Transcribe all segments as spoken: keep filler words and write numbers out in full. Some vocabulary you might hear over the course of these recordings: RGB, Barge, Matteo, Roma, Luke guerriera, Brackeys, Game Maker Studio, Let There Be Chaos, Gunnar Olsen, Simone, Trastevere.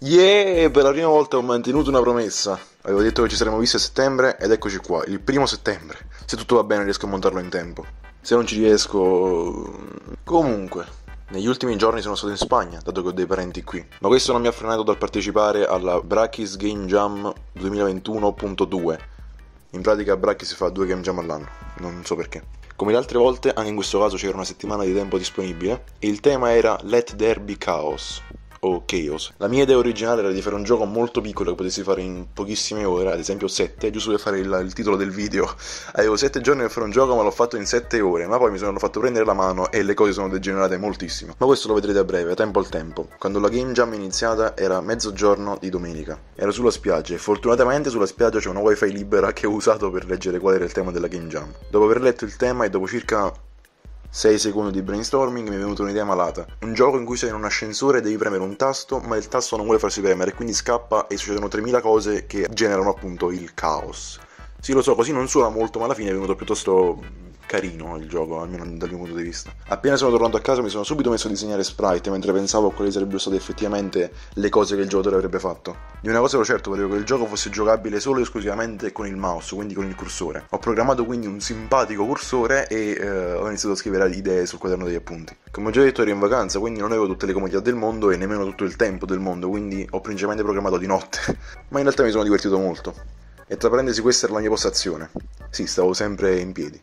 Yeah, per la prima volta ho mantenuto una promessa. Avevo detto che ci saremmo visti a settembre ed eccoci qua, il primo settembre. Se tutto va bene riesco a montarlo in tempo. Se non ci riesco... Comunque, negli ultimi giorni sono stato in Spagna, dato che ho dei parenti qui. Ma questo non mi ha frenato dal partecipare alla Brackeys Game Jam duemilaventuno punto due. In pratica Brackeys fa due game jam all'anno, non so perché. Come le altre volte, anche in questo caso c'era una settimana di tempo disponibile e il tema era Let There Be Chaos. O Chaos. La mia idea originale era di fare un gioco molto piccolo che potessi fare in pochissime ore, ad esempio sette, giusto per fare il, il titolo del video. Avevo sette giorni per fare un gioco ma l'ho fatto in sette ore, ma poi mi sono fatto prendere la mano e le cose sono degenerate moltissimo. Ma questo lo vedrete a breve, tempo al tempo. Quando la game jam è iniziata era mezzogiorno di domenica. Ero sulla spiaggia e fortunatamente sulla spiaggia c'è una wifi libera che ho usato per leggere qual era il tema della game jam. Dopo aver letto il tema e dopo circa sei secondi di brainstorming mi è venuta un'idea malata. Un gioco in cui sei in un ascensore e devi premere un tasto, ma il tasto non vuole farsi premere, quindi scappa e succedono tremila cose che generano appunto il caos. Sì, lo so, così non suona molto, ma alla fine è venuto piuttosto carino il gioco, almeno dal mio punto di vista. Appena sono tornato a casa mi sono subito messo a disegnare sprite mentre pensavo a quali sarebbero state effettivamente le cose che il giocatore avrebbe fatto. Di una cosa ero certo, volevo che il gioco fosse giocabile solo e esclusivamente con il mouse, quindi con il cursore. Ho programmato quindi un simpatico cursore e eh, ho iniziato a scrivere idee sul quaderno degli appunti. Come ho già detto ero in vacanza, quindi non avevo tutte le comodità del mondo e nemmeno tutto il tempo del mondo, quindi ho principalmente programmato di notte. Ma in realtà mi sono divertito molto. E tra parentesi questa era la mia postazione. Sì, stavo sempre in piedi.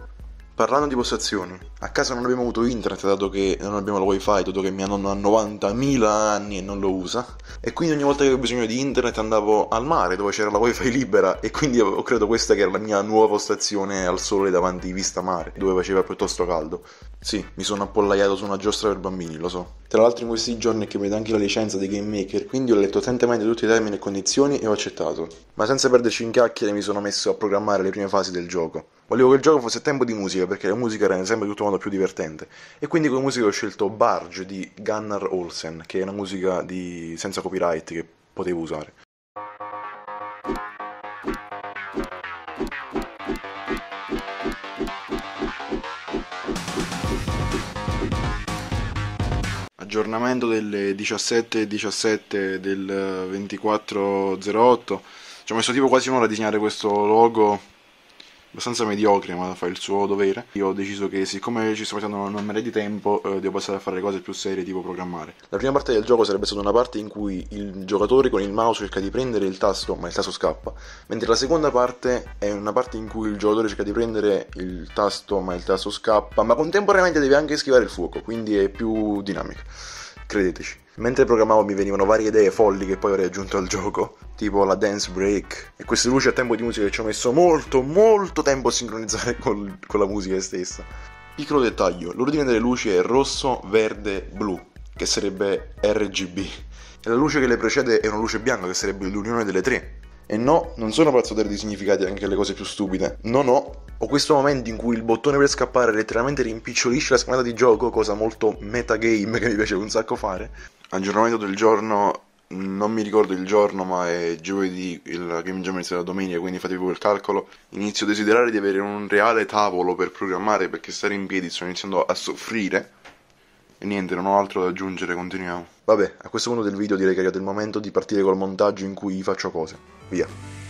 Parlando di postazioni, a casa non abbiamo avuto internet dato che non abbiamo la wifi, dato che mia nonna ha novantamila anni e non lo usa. E quindi ogni volta che avevo bisogno di internet andavo al mare dove c'era la wifi libera e quindi ho creato questa che era la mia nuova postazione al sole davanti vista mare, dove faceva piuttosto caldo. Sì, mi sono appollaiato su una giostra per bambini, lo so. Tra l'altro in questi giorni è che mi dà anche la licenza dei game maker, quindi ho letto attentamente tutti i termini e condizioni e ho accettato. Ma senza perderci in chiacchiere mi sono messo a programmare le prime fasi del gioco. Volevo che il gioco fosse tempo di musica, perché la musica era sempre tutto modo più divertente. E quindi come musica ho scelto Barge di Gunnar Olsen, che è una musica di... senza copyright che potevo usare. Aggiornamento delle diciassette diciassette del ventiquattro zero otto. Ci ho messo tipo quasi un'ora a disegnare questo logo abbastanza mediocre, ma fa il suo dovere. Io ho deciso che siccome ci sto mettendo una marea di tempo eh, devo passare a fare le cose più serie, tipo programmare. La prima parte del gioco sarebbe stata una parte in cui il giocatore con il mouse cerca di prendere il tasto ma il tasto scappa, mentre la seconda parte è una parte in cui il giocatore cerca di prendere il tasto ma il tasto scappa, ma contemporaneamente deve anche schivare il fuoco, quindi è più dinamica, credeteci. Mentre programmavo mi venivano varie idee folli che poi avrei aggiunto al gioco, tipo la dance break e queste luci a tempo di musica che ci ho messo molto molto tempo a sincronizzare col, con la musica stessa. Piccolo dettaglio, l'ordine delle luci è rosso, verde, blu, che sarebbe R G B, e la luce che le precede è una luce bianca che sarebbe l'unione delle tre. E no, non sono pazzo a dare dei significati anche alle cose più stupide. No no, ho questo momento in cui il bottone per scappare letteralmente rimpicciolisce la schermata di gioco, cosa molto metagame che mi piace un sacco fare. Aggiornamento del giorno, non mi ricordo il giorno, ma è giovedì, il game jam inizia la domenica, quindi fatevi voi il calcolo. Inizio a desiderare di avere un reale tavolo per programmare, perché stare in piedi sto iniziando a soffrire. E niente, non ho altro da aggiungere, continuiamo. Vabbè, a questo punto del video direi che è arrivato il momento di partire col montaggio in cui faccio cose. Via.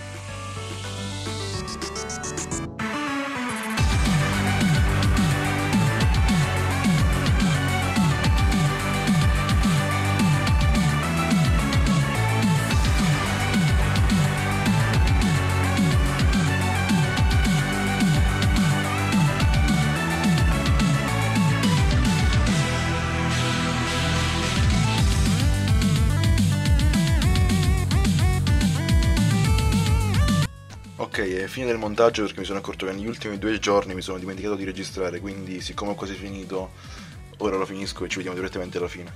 Ok, è fine del montaggio perché mi sono accorto che negli ultimi due giorni mi sono dimenticato di registrare, quindi siccome ho quasi finito, ora lo finisco e ci vediamo direttamente alla fine.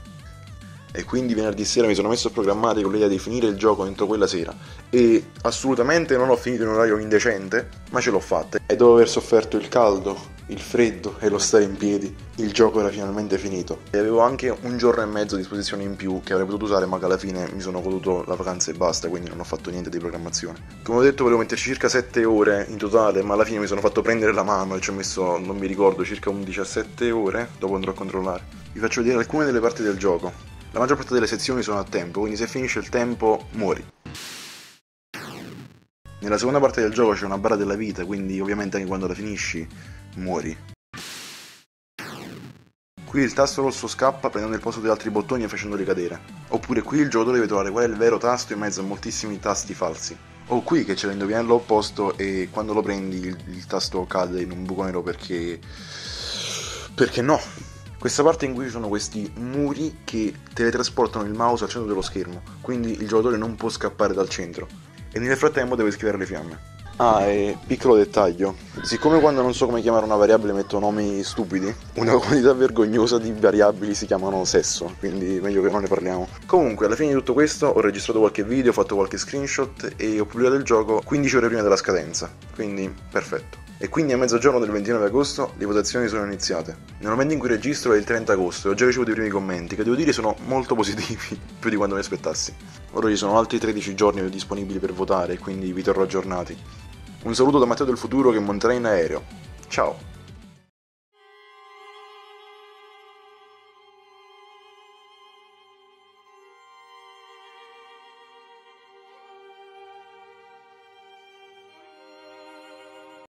E quindi venerdì sera mi sono messo a programmare con l'idea di finire il gioco entro quella sera, e assolutamente non l'ho finito in un orario indecente, ma ce l'ho fatta. E dopo aver sofferto il caldo, il freddo e lo stare in piedi, il gioco era finalmente finito. E avevo anche un giorno e mezzo a disposizione in più che avrei potuto usare, ma che alla fine mi sono goduto la vacanza e basta, quindi non ho fatto niente di programmazione. Come ho detto volevo metterci circa sette ore in totale, ma alla fine mi sono fatto prendere la mano e ci ho messo, non mi ricordo, circa un diciassette ore, dopo andrò a controllare. Vi faccio vedere alcune delle parti del gioco. La maggior parte delle sezioni sono a tempo, quindi se finisce il tempo muori. Nella seconda parte del gioco c'è una barra della vita, quindi ovviamente anche quando la finisci muori. Qui il tasto rosso scappa prendendo il posto di altri bottoni e facendoli cadere. Oppure qui il giocatore deve trovare qual è il vero tasto in mezzo a moltissimi tasti falsi. O qui che c'è l'indovinello opposto e quando lo prendi il, il tasto cade in un buco nero perché... perché no? Questa parte in cui ci sono questi muri che teletrasportano il mouse al centro dello schermo, quindi il giocatore non può scappare dal centro. E nel frattempo deve schivare le fiamme. Ah, e piccolo dettaglio, siccome quando non so come chiamare una variabile metto nomi stupidi, una quantità vergognosa di variabili si chiamano sesso, quindi meglio che non ne parliamo. Comunque, alla fine di tutto questo ho registrato qualche video, ho fatto qualche screenshot e ho pubblicato il gioco quindici ore prima della scadenza, quindi perfetto. E quindi a mezzogiorno del ventinove agosto le votazioni sono iniziate. Nel momento in cui registro è il trenta agosto e ho già ricevuto i primi commenti, che devo dire sono molto positivi, più di quanto mi aspettassi. Ora ci sono altri tredici giorni disponibili per votare, quindi vi terrò aggiornati. Un saluto da Matteo del futuro che monterà in aereo. Ciao!